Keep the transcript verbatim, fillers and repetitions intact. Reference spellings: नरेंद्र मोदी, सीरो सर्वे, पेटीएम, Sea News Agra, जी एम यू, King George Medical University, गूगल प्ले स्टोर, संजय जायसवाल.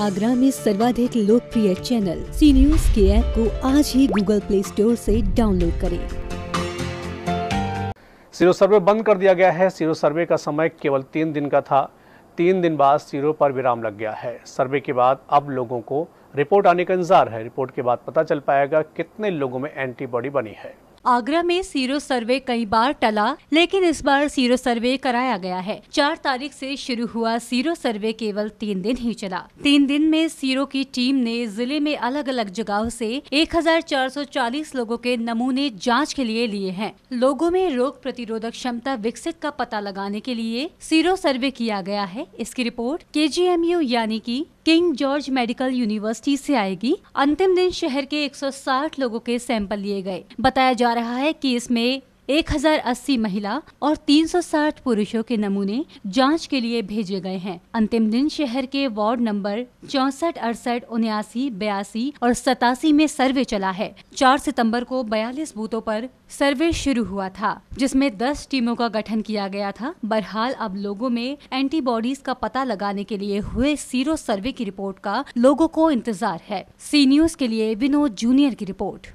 आगरा में सर्वाधिक लोकप्रिय चैनल सी न्यूज के ऐप को आज ही गूगल प्ले स्टोर से डाउनलोड करें। सीरो सर्वे बंद कर दिया गया है। सीरो सर्वे का समय केवल तीन दिन का था। तीन दिन बाद सीरो पर विराम लग गया है। सर्वे के बाद अब लोगों को रिपोर्ट आने का इंतजार है। रिपोर्ट के बाद पता चल पाएगा कितने लोगों में एंटीबॉडी बनी है। आगरा में सीरो सर्वे कई बार टला, लेकिन इस बार सीरो सर्वे कराया गया है। चार तारीख से शुरू हुआ सीरो सर्वे केवल तीन दिन ही चला। तीन दिन में सीरो की टीम ने जिले में अलग अलग जगहों से एक हजार चार सौ चालीस लोगों के नमूने जांच के लिए लिए हैं। लोगों में रोग प्रतिरोधक क्षमता विकसित का पता लगाने के लिए सीरो सर्वे किया गया है। इसकी रिपोर्ट के जी एम यू यानी की किंग जॉर्ज मेडिकल यूनिवर्सिटी से आएगी। अंतिम दिन शहर के एक सौ साठ लोगों के सैंपल लिए गए। बताया जा रहा है कि इसमें एक हजार अस्सी महिला और तीन सौ साठ पुरुषों के नमूने जांच के लिए भेजे गए हैं। अंतिम दिन शहर के वार्ड नंबर चौसठ, अड़सठ, उन्यासी, बयासी और सतासी में सर्वे चला है। चार सितंबर को बयालीस बूथों पर सर्वे शुरू हुआ था, जिसमें दस टीमों का गठन किया गया था। बहरहाल अब लोगों में एंटीबॉडीज का पता लगाने के लिए हुए सीरो सर्वे की रिपोर्ट का लोगों को इंतजार है। सी न्यूज के लिए विनोद जूनियर की रिपोर्ट।